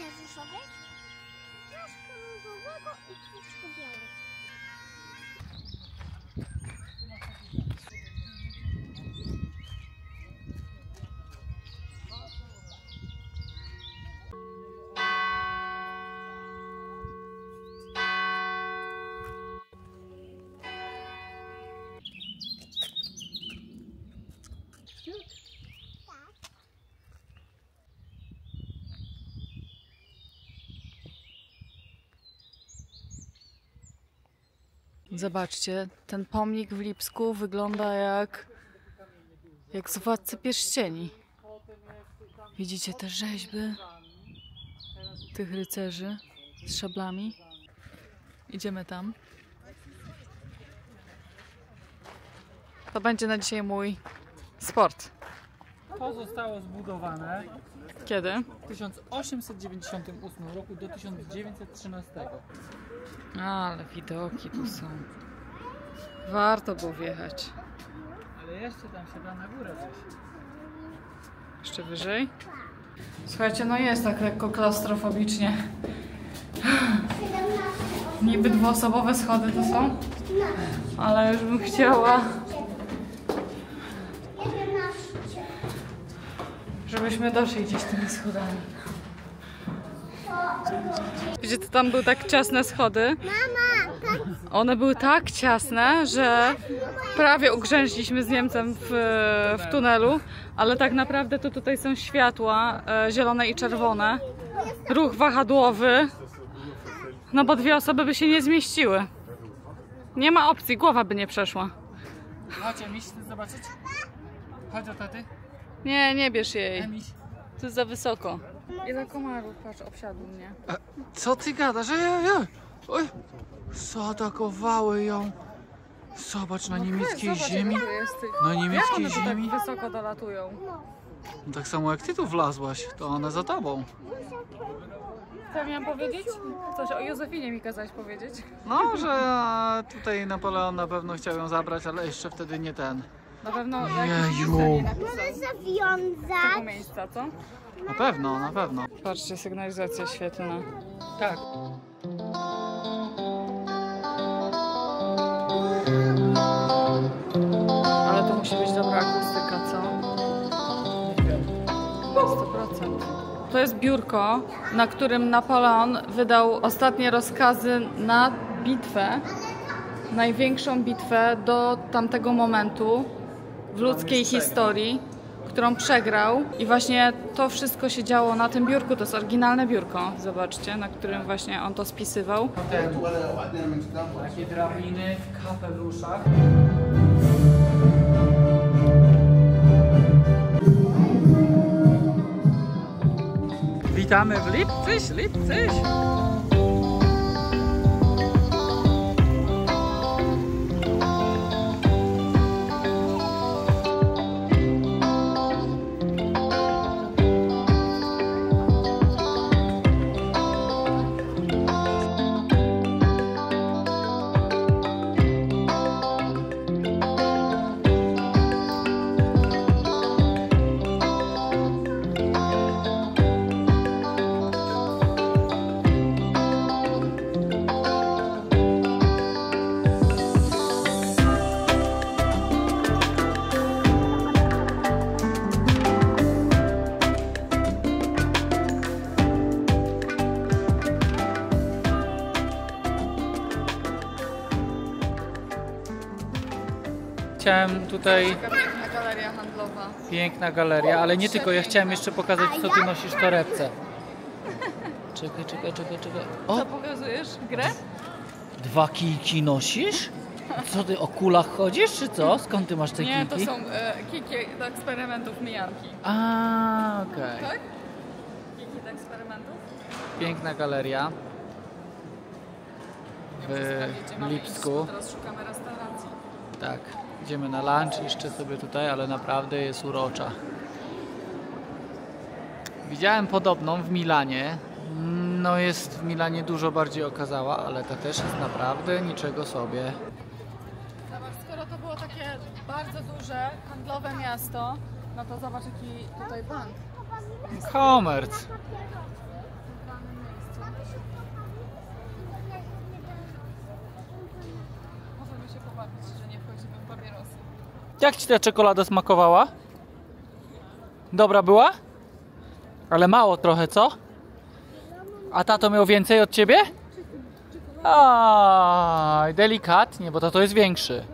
Troszkę różowych, troszkę różowego i troszkę białych. Zobaczcie, ten pomnik w Lipsku wygląda jak z Władcy Pierścieni. Widzicie te rzeźby tych rycerzy z szablami? Idziemy tam. To będzie na dzisiaj mój sport. To zostało zbudowane. Kiedy? W 1898 roku do 1913. Ale widoki tu są. Warto było wjechać. Ale jeszcze tam się da na górę wejść. Jeszcze wyżej? Słuchajcie, no jest tak lekko klaustrofobicznie. Niby dwuosobowe schody to są, ale już bym chciała, żebyśmy doszli gdzieś tymi schodami. Wiecie, to tam były tak ciasne schody. One były tak ciasne, że prawie ugrzęźliśmy z Niemcem w tunelu, ale tak naprawdę to tutaj są światła zielone i czerwone. Ruch wahadłowy. No bo dwie osoby by się nie zmieściły. Nie ma opcji, głowa by nie przeszła. Chodź, Emiś, chcesz zobaczyć? Chodź do taty. Nie, nie bierz jej. To jest za wysoko. Ile komarów, patrz, obsiadł mnie. Co ty gadasz? Oj, zaatakowały ją. Zobacz, na niemieckiej ziemi. Na niemieckiej ziemi. Jak one tak wysoko dolatują? Tak samo jak ty tu wlazłaś, to one za tobą. Co miałam powiedzieć? Coś o Józefinie mi kazałaś powiedzieć. No, że tutaj Napoleon na pewno chciał ją zabrać, ale jeszcze wtedy nie ten. Na pewno Jeju. Możesz zawiązać. Tego miejsca, co? Na pewno, na pewno. Patrzcie, sygnalizacja świetlna. Tak. Ale to musi być dobra akustyka, co? Nie wiem. 100%. To jest biurko, na którym Napoleon wydał ostatnie rozkazy na bitwę. Największą bitwę do tamtego momentu w ludzkiej historii, którą przegrał, i właśnie to wszystko się działo na tym biurku. To jest oryginalne biurko, zobaczcie, na którym właśnie on to spisywał. Takie drabiny w kapeluszach. Witamy w Lipcyś, Lipcyś! Chciałem tutaj... Piękna galeria handlowa. Piękna galeria, ale nie tylko. Ja chciałem jeszcze pokazać, co ty nosisz w torebce. Czekaj. O! Co pokazujesz? Grę? 2 kijki nosisz? Co ty, o kulach chodzisz, czy co? Skąd ty masz te kijki? Nie, to są kijki do eksperymentów, mijanki. A, okej. Okay. Tak? Kijki do eksperymentów. Piękna galeria. W Lipsku. Teraz szukamy restauracji. Tak. Idziemy na lunch jeszcze sobie tutaj, ale naprawdę jest urocza. Widziałem podobną w Milanie. No jest w Milanie dużo bardziej okazała, ale ta też jest naprawdę niczego sobie. Zobacz, skoro to było takie bardzo duże, handlowe miasto, no to zobacz jaki tutaj bank. Komerc. Możemy się pobawić, że nie wchodzimy w papierosy. Jak ci ta czekolada smakowała? Dobra była? Ale mało trochę, co? A tato miał więcej od ciebie? Aj, delikatnie, bo tato jest większy.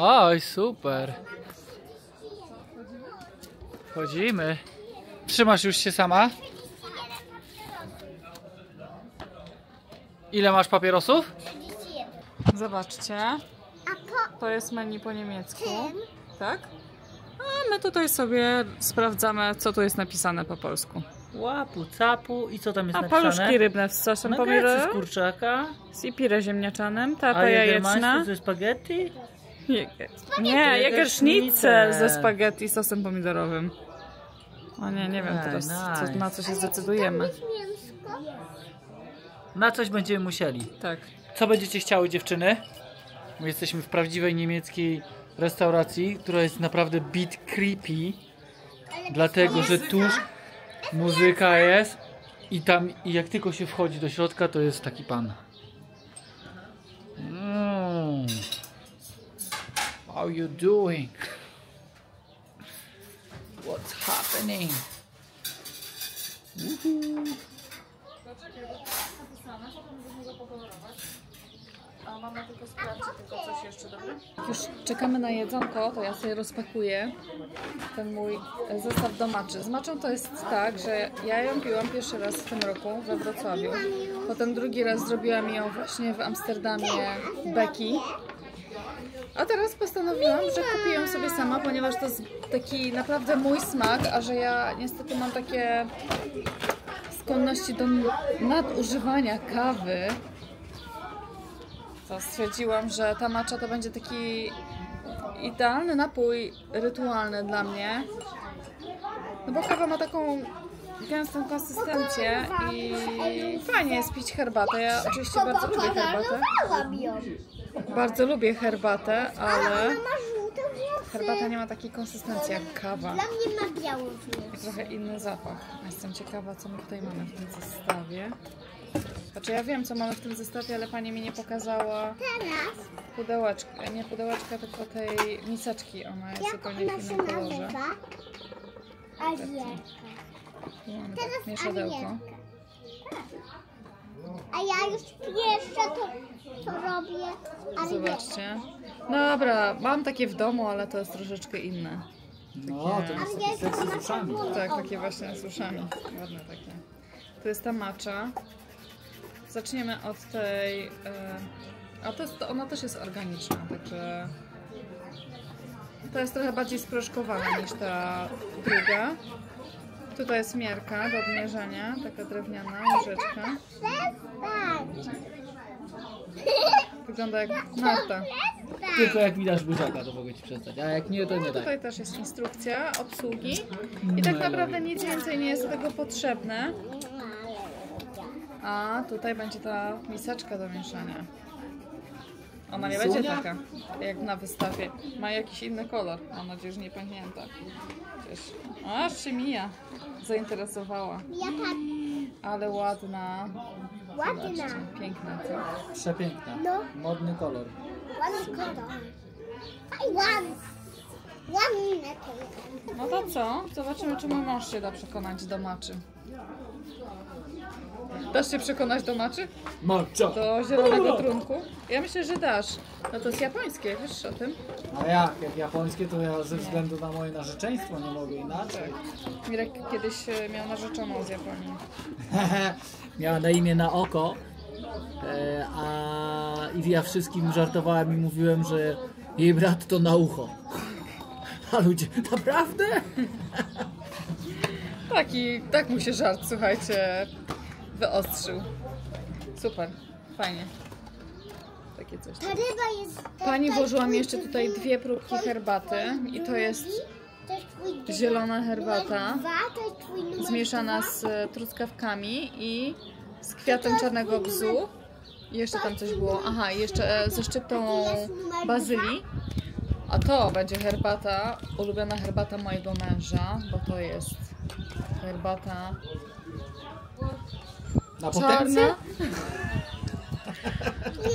Oj, super. Wchodzimy. Trzymasz już się sama? Ile masz papierosów? 31. Zobaczcie. To jest menu po niemiecku. Tak? A my tutaj sobie sprawdzamy, co tu jest napisane po polsku. Łapu, capu i co tam jest napisane? A paluszki rybne z sosem pomidorowym, z kurczaka, z ipirem ziemniaczanym, tata jajeczna. Ze spaghetti? Nie, jagersznicel ze spaghetti z sosem pomidorowym. O nie, nie wiem teraz, co, na co się zdecydujemy. Na coś będziemy musieli. Tak. Co będziecie chciały, dziewczyny? My jesteśmy w prawdziwej niemieckiej restauracji, która jest naprawdę bit creepy, dlatego że tuż muzyka jest i tam, i jak tylko się wchodzi do środka, to jest taki pan. How you doing? What's happening? A mama tylko sprawdzi, tylko coś jeszcze, dobrze? Jak już czekamy na jedzonko, to ja sobie rozpakuję ten mój zestaw do maczy. Z maczą to jest tak, że ja ją piłam pierwszy raz w tym roku we Wrocławiu. Potem drugi raz zrobiłam ją właśnie w Amsterdamie Becky. A teraz postanowiłam, że kupię ją sobie sama, ponieważ to jest taki naprawdę mój smak, a że ja niestety mam takie skłonności do nadużywania kawy. To stwierdziłam, że ta matcha to będzie taki idealny napój rytualny dla mnie. No bo kawa ma taką gęstą konsystencję i fajnie jest pić herbatę. Ja oczywiście bardzo lubię herbatę. Bardzo lubię herbatę, ale herbata nie ma takiej konsystencji jak kawa. Dla mnie ma biały wniosek. Trochę inny zapach. Jestem ciekawa, co my tutaj mamy w tym zestawie. Znaczy ja wiem, co mamy w tym zestawie, ale pani mi nie pokazała pudełeczka, nie pudełeczka, tylko tej miseczki. Ona jest zupełnie w innym kolorze. Mamy tak mieszadełko. A ja już jeszcze to robię. Zobaczcie. Dobra, mam takie w domu, ale to jest troszeczkę inne. Takie... No, to jest takie z uszami. Tak, takie właśnie z uszami. Ładne takie. Tu jest ta matcha. Zaczniemy od tej... A to jest, ona też jest organiczna, także... To jest trochę bardziej sproszkowana niż ta druga. Tutaj jest mierka do odmierzenia, taka drewniana łyżeczka. Wygląda jak narta. Tylko jak mi dasz buziaka, to mogę ci przestać, a jak nie, to nie. No, tutaj też jest instrukcja obsługi i tak naprawdę nic więcej nie jest do tego potrzebne. A tutaj będzie ta miseczka do mieszania. Ona nie będzie taka jak na wystawie. Ma jakiś inny kolor. Mam nadzieję, że nie pęknięta. Aż się Mija zainteresowała. Ale ładna. Ładna. Piękna, co? Przepiękna. Modny kolor. Ładny kolor. Ładny kolor. No to co? Zobaczymy, czy mój mąż się da przekonać do maczy. Dasz się przekonać do maczy? Matcha. Do zielonego trunku? Ja myślę, że dasz. No to jest japońskie, wiesz o tym? A jak japońskie, to ja ze względu na moje narzeczeństwo nie mogę inaczej. Tak. Mirek kiedyś miał narzeczoną z Japonii. Miała na imię na oko. A ja wszystkim żartowałem i mówiłem, że jej brat to na ucho. A ludzie, naprawdę? Tak i tak mu się żart, słuchajcie, wyostrzył. Super, fajnie. Takie coś. Ta ryba jest... Pani włożyła mi jeszcze tutaj dwie próbki herbaty i to jest zielona herbata zmieszana z truskawkami i z kwiatem czarnego bzu Jeszcze tam coś było. Aha, jeszcze ze szczyptą bazylii. A to będzie herbata, ulubiona herbata mojego męża, bo to jest herbata czarna.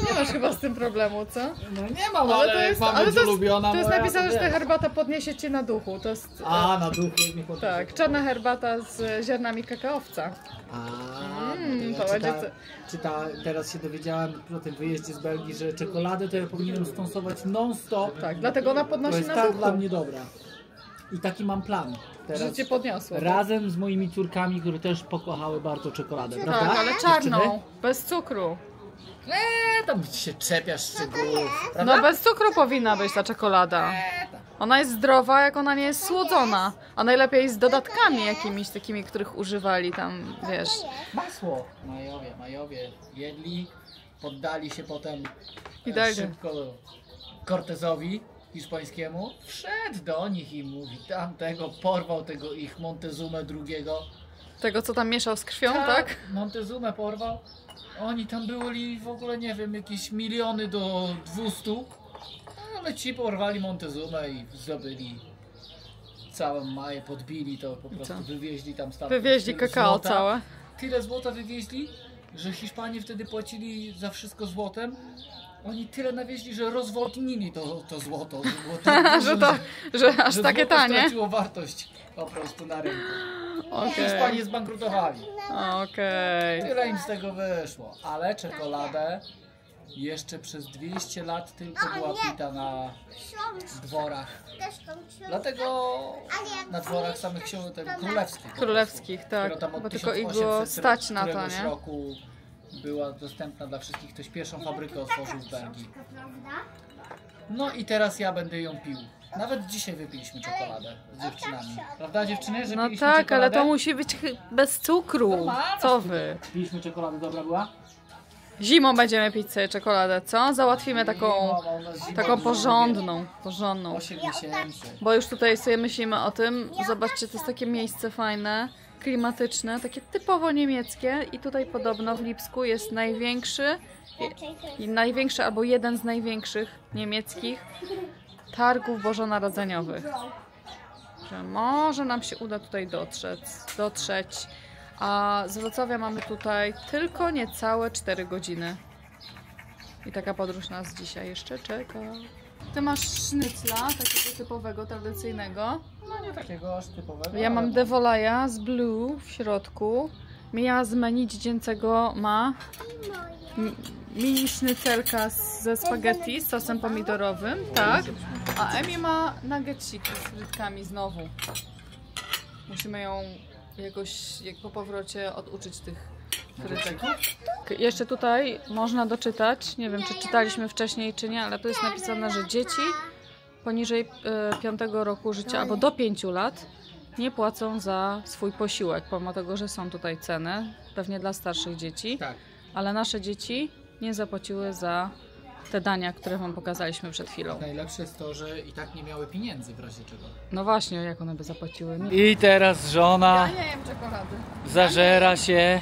Nie masz chyba z tym problemu, co? No nie mam, ale to jest, ulubiona. To jest napisane, że ta herbata podniesie cię na duchu. To jest, a, na duchu mi podniesie. Tak, czarna herbata z ziarnami kakaowca. A, no to teraz się dowiedziałem po tym wyjeździe z Belgii, że czekoladę to ja powinienem sponsować non-stop. Tak, dlatego ona podnosi na duchu. To jest tak dla mnie dobra. I taki mam plan. Teraz cię podniosło. Razem z moimi córkami, które też pokochały bardzo czekoladę, prawda? Tak, ale czarną, bez cukru. Tam się czepiasz szczegółów. No bez cukru powinna być ta czekolada. Ona jest zdrowa, jak ona nie jest słodzona. A najlepiej z dodatkami jakimiś takimi, których używali tam, wiesz. Masło. Majowie jedli, poddali się potem szybko Cortezowi hiszpańskiemu. Wszedł do nich i mówi, tamtego porwał tego ich Montezumę II. Tego, co tam mieszał z krwią, tak? Montezumę porwał. Oni tam byli w ogóle, nie wiem, jakieś miliony do 200, ale ci porwali Montezumę i zdobyli całą Maję, podbili to po prostu, wywieźli tam stamtąd. Wywieźli kakao całe. Tyle złota wywieźli, że Hiszpanie wtedy płacili za wszystko złotem. Oni tyle nawieźli, że rozwodnili to złoto. Że było tak, że aż takie tanie. To straciło wartość po prostu na rynku. Okay. Hiszpanie zbankrutowali. Okej. Okay. Tyle im z tego wyszło. Ale czekoladę jeszcze przez 200 lat tylko była pita na dworach. Dlatego na dworach samych królewskich. Królewskich, tak. Bo tylko ich było stać na to, nie? Roku była dostępna dla wszystkich. Ktoś pierwszą fabrykę otworzył w Belgii. No i teraz ja będę ją pił. Nawet dzisiaj wypiliśmy czekoladę z dziewczynami. Prawda, dziewczyny? Że no tak, czekoladę? Ale to musi być bez cukru. Normalne. Co wy? Piliśmy czekoladę, dobra była? Zimą będziemy pić sobie czekoladę, co? Załatwimy taką porządną. 8 miesięcy. Bo już tutaj sobie myślimy o tym. Zobaczcie, to jest takie miejsce fajne, klimatyczne, takie typowo niemieckie. I tutaj podobno w Lipsku jest największy albo jeden z największych niemieckich targów bożonarodzeniowych. Że może nam się uda tutaj dotrzeć. A z Wrocławia mamy tutaj tylko niecałe 4 godziny. I taka podróż nas dzisiaj jeszcze czeka. Ty masz sznycla, takiego typowego, tradycyjnego. No nie takiego aż typowego. Ja mam devolaja z blue w środku. Mija z menu dziecięcego ma mini sznycelka ze spaghetti z sosem pomidorowym, tak. A Emi ma nuggetsiki z frytkami znowu. Musimy ją jakoś po powrocie oduczyć tych frytek. Jeszcze tutaj można doczytać, nie wiem czy czytaliśmy wcześniej czy nie, ale tu jest napisane, że dzieci poniżej 5 roku życia albo do 5 lat nie płacą za swój posiłek, pomimo tego, że są tutaj ceny, pewnie dla starszych dzieci, ale nasze dzieci nie zapłaciły za te dania, które wam pokazaliśmy przed chwilą. Najlepsze jest to, że i tak nie miały pieniędzy w razie czego. No właśnie, jak one by zapłaciły? Nie. I teraz żona ja nie jem czekolady. Zażera się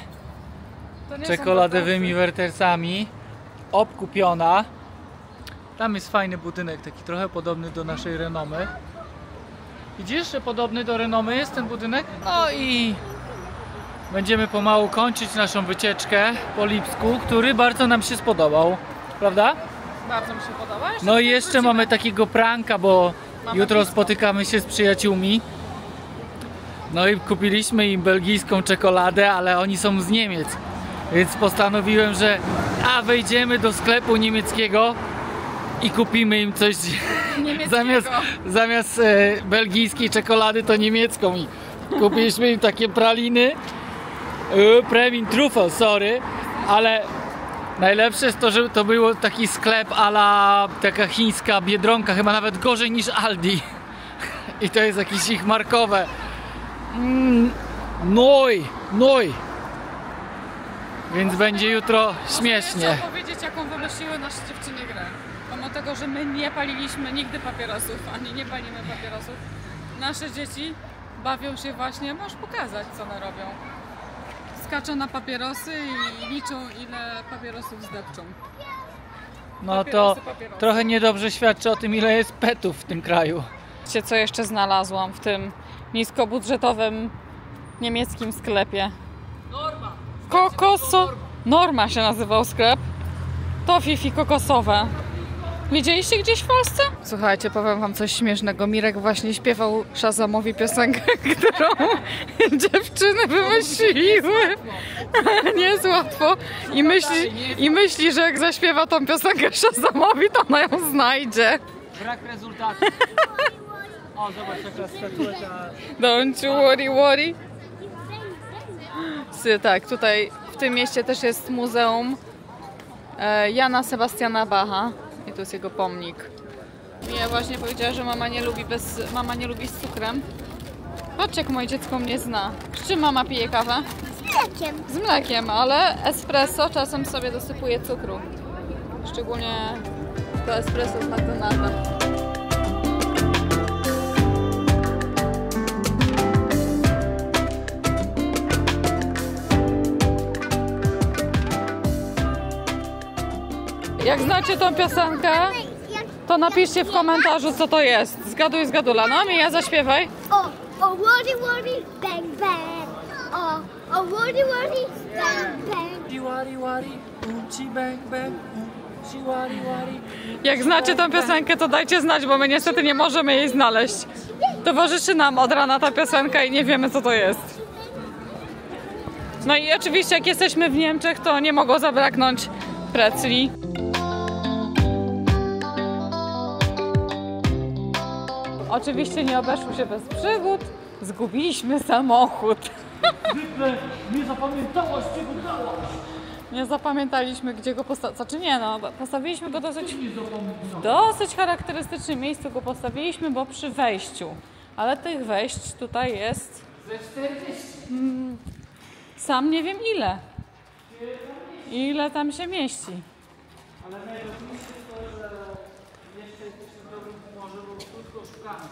czekoladowymi wertersami, obkupiona. Tam jest fajny budynek, taki trochę podobny do naszej Renomy. Widzisz, że podobny do Renomy jest ten budynek? No i będziemy pomału kończyć naszą wycieczkę po Lipsku, który bardzo nam się spodobał. Prawda? Bardzo mi się podoba. No i jeszcze mamy takiego pranka, bo jutro spotykamy się z przyjaciółmi. No i kupiliśmy im belgijską czekoladę, ale oni są z Niemiec. Więc postanowiłem, że wejdziemy do sklepu niemieckiego i kupimy im coś zamiast belgijskiej czekolady to niemiecką. I kupiliśmy im takie praliny. Premium truffle, sorry. Ale najlepsze jest to, że to był taki sklep a la taka chińska Biedronka, chyba nawet gorzej niż Aldi. I to jest jakieś ich markowe. Noj. Więc będzie jutro śmiesznie. Chcę powiedzieć, jaką wymyśliły nasze dziewczyny grę. Pomimo tego, że my nie paliliśmy nigdy papierosów, ani nie palimy papierosów, nasze dzieci bawią się właśnie, możesz pokazać co one robią. skaczą na papierosy i liczą, ile papierosów zdepczą. No to trochę niedobrze świadczy o tym, ile jest petów w tym kraju. Wiecie, co jeszcze znalazłam w tym niskobudżetowym niemieckim sklepie? Norma! Kokoso... Norma się nazywał sklep. Tofifi kokosowe. Widzieliście gdzieś w Polsce? Słuchajcie, powiem wam coś śmiesznego. Mirek właśnie śpiewał Shazamowi piosenkę, którą dziewczyny wymyśliły. Nie jest łatwo. I myśli, że jak zaśpiewa tą piosenkę Shazamowi, to ona ją znajdzie. Brak rezultatu. O, zobacz, jaka statueta. Don't you worry, worry. Tak, tutaj w tym mieście też jest muzeum Jana Sebastiana Bacha. I tu jest jego pomnik. Mija właśnie powiedziała, że mama nie lubi z cukrem. Patrz, jak moje dziecko mnie zna. Z czym mama pije kawę? Z mlekiem. Z mlekiem, ale espresso czasem sobie dosypuje cukru. Szczególnie to espresso z McDonalda. Jak znacie tą piosenkę, to napiszcie w komentarzu, co to jest. Zgaduj z gadulana. Mija, zaśpiewaj. O, o, worry, worry, bang, bang. O, o, worry, worry, bang, bang. Worry, worry, bang, bang. Jak znacie tą piosenkę, to dajcie znać, bo my niestety nie możemy jej znaleźć. Towarzyszy nam od rana ta piosenka i nie wiemy, co to jest. No i oczywiście, jak jesteśmy w Niemczech, to nie mogło zabraknąć pretzli. Oczywiście nie obeszło się bez przygód. Zgubiliśmy samochód. Nie zapamiętałaś, gdzie go dałaś. Nie zapamiętaliśmy, gdzie go postawiliśmy go w dosyć charakterystycznym miejscu go postawiliśmy, bo przy wejściu. Ale tych wejść tutaj jest... Ze 40. Sam nie wiem ile. Ile tam się mieści. Ale najważniejsze to, że jeszcze jesteśmy dobrym humorze, bo krótko szukamy.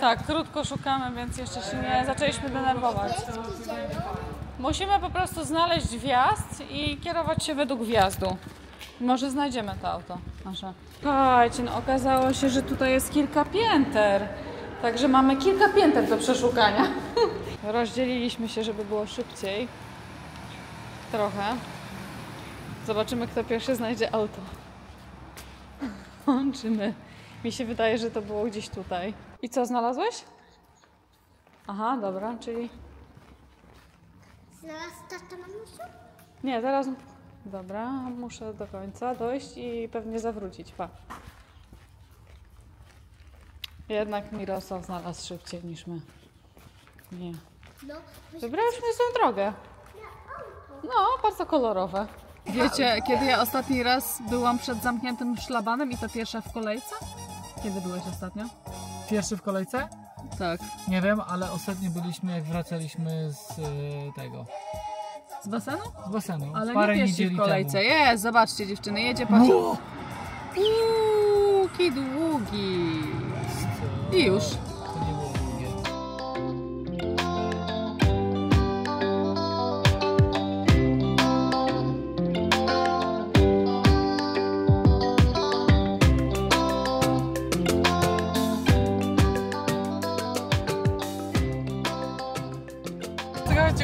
Tak, krótko szukamy, więc jeszcze się nie zaczęliśmy denerwować. Musimy po prostu znaleźć wjazd i kierować się według wjazdu. Może znajdziemy to auto nasze. Słuchajcie, no okazało się, że tutaj jest kilka pięter. Także mamy kilka pięter do przeszukania. Rozdzieliliśmy się, żeby było szybciej. Trochę. Zobaczymy, kto pierwszy znajdzie auto. Czy my? Mi się wydaje, że to było gdzieś tutaj. I co, znalazłeś? Aha, dobra, czyli... Znalazł tata, mamusiu? Nie, zaraz... Dobra, muszę do końca dojść i pewnie zawrócić, pa. Jednak Mirosław znalazł szybciej niż my. Nie. Wybrałyśmy złą drogę. No, bardzo kolorowe. Wiecie, kiedy ja ostatni raz byłam przed zamkniętym szlabanem i to pierwsza w kolejce? Kiedy byłeś ostatnio? Pierwszy w kolejce? Tak. Nie wiem, ale ostatnio byliśmy, jak wracaliśmy z tego... Z basenu? Z basenu. Ale parę nie pierwszy w kolejce. Jest, zobaczcie dziewczyny, jedzie pociąg. No. Piuuuuki długi. I już.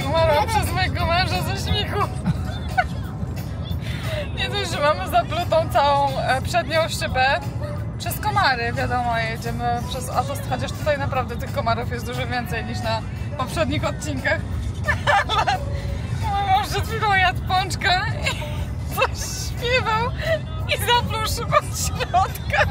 Umarłam przez mojego męża ze śmiechu. Nie dość, że mamy zaplutą całą przednią szybę przez komary, wiadomo, jedziemy przez autostrad, chociaż tutaj naprawdę tych komarów jest dużo więcej niż na poprzednich odcinkach. Ale mój mąż przed chwilą jadł pączkę i coś śpiewał i zapluł szybę od środka.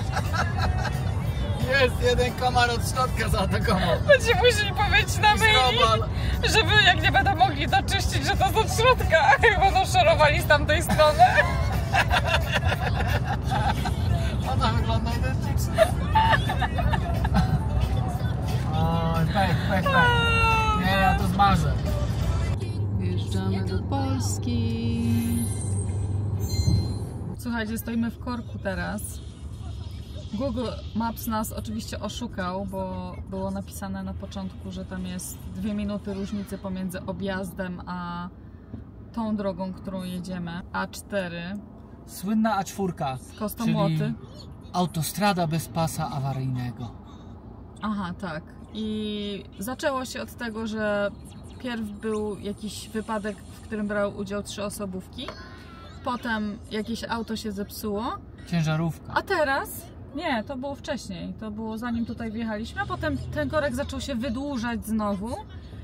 Jest jeden komar od środka zaatakował. Będziemy musieli powiedzieć na maili, żeby jak nie będą mogli to czyścić, że to z od środka, bo to szorowali z tamtej strony. Ona wygląda identycznie. Oj, pech. Nie, ja to zmarzę. Wjeżdżamy do Polski. Słuchajcie, stoimy w korku teraz. Google Maps nas oczywiście oszukał, bo było napisane na początku, że tam jest 2 minuty różnicy pomiędzy objazdem a tą drogą, którą jedziemy, A4. Słynna A4, czyli autostrada bez pasa awaryjnego. Aha, tak. I zaczęło się od tego, że pierw był jakiś wypadek, w którym brał udział 3 osobówki. Potem jakieś auto się zepsuło. Ciężarówka. A teraz? Nie, to było wcześniej. To było zanim tutaj wjechaliśmy. A potem ten korek zaczął się wydłużać znowu.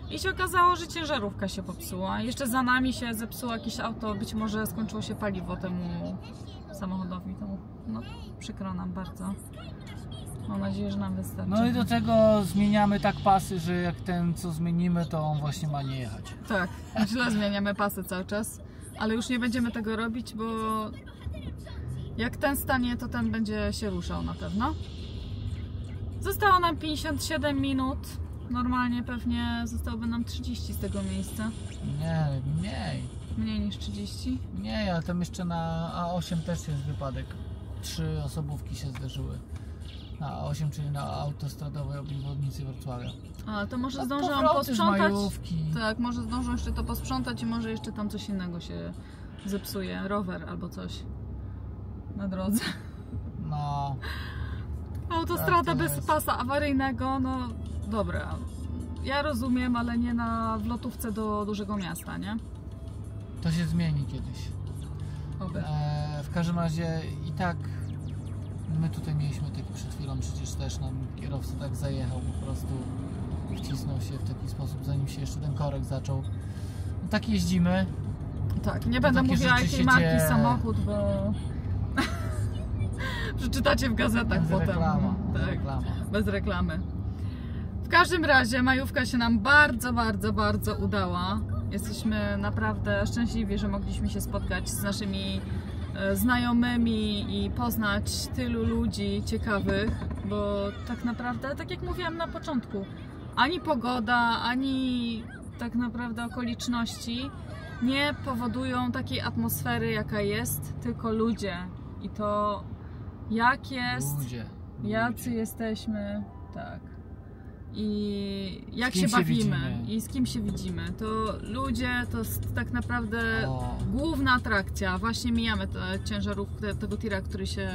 I się okazało, że ciężarówka się popsuła. Jeszcze za nami się zepsuło jakieś auto. Być może skończyło się paliwo temu samochodowi. No, przykro nam bardzo. Mam nadzieję, że nam wystarczy. No i do tego zmieniamy tak pasy, że jak ten co zmienimy, to on właśnie ma nie jechać. Tak, źle zmieniamy pasy cały czas. Ale już nie będziemy tego robić, bo jak ten stanie, to ten będzie się ruszał na pewno. Zostało nam 57 minut. Normalnie pewnie zostałoby nam 30 z tego miejsca. Nie, mniej. Mniej niż 30? Nie, ale tam jeszcze na A8 też jest wypadek. 3 osobówki się zderzyły. Na A8, czyli na autostradowej obwodnicy Wrocławia. A, to może zdążą posprzątać. Tak, może zdążą jeszcze to posprzątać i może jeszcze tam coś innego się zepsuje. Rower albo coś na drodze. No. Autostrada bez pasa awaryjnego, no dobra. Ja rozumiem, ale nie na wlotówce do dużego miasta, nie? To się zmieni kiedyś. W każdym razie i tak my tutaj mieliśmy taki przed chwilą, przecież też nam kierowca tak zajechał, po prostu wcisnął się w taki sposób, zanim się jeszcze ten korek zaczął. No, tak jeździmy. Tak, nie będę mówiła jakiej marki samochód, bo przeczytacie w gazetach potem. Reklama, tak, bez reklamy. W każdym razie majówka się nam bardzo, bardzo, bardzo udała. Jesteśmy naprawdę szczęśliwi, że mogliśmy się spotkać z naszymi znajomymi i poznać tylu ludzi ciekawych, bo tak naprawdę, tak jak mówiłam na początku, ani pogoda, ani tak naprawdę okoliczności nie powodują takiej atmosfery, jaka jest, tylko ludzie. I to jak jest, jacy jesteśmy, tak. I jak się bawimy i z kim się widzimy, to ludzie to jest tak naprawdę główna atrakcja. Właśnie mijamy te ciężarówkę, tego tira, który się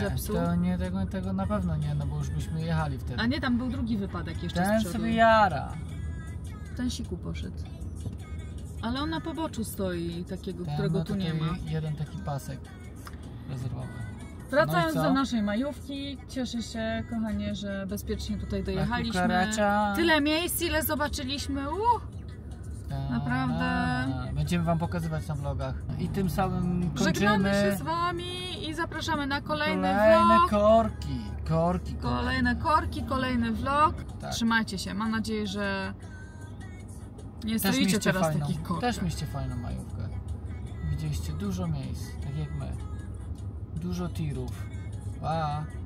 zepsuł. To nie, tego na pewno nie, no bo już byśmy jechali wtedy. A nie, tam był drugi wypadek jeszcze z przodu. Ten sobie jara. Ten siku poszedł. Ale on na poboczu stoi, takiego, którego tu nie ma. Jeden taki pasek rezerwowy. Wracając do naszej majówki, cieszę się, kochanie, że bezpiecznie tutaj dojechaliśmy. Tyle miejsc, ile zobaczyliśmy. Naprawdę. Będziemy wam pokazywać na vlogach. I tym samym kończymy. Żegnamy się z wami i zapraszamy na kolejny vlog. Kolejne korki, kolejny vlog. Tak. Trzymajcie się. Mam nadzieję, że nie stoicie teraz takich korków. Też mieliście fajną majówkę. Widzieliście dużo miejsc, tak jak my. Dużo tirów. Pa!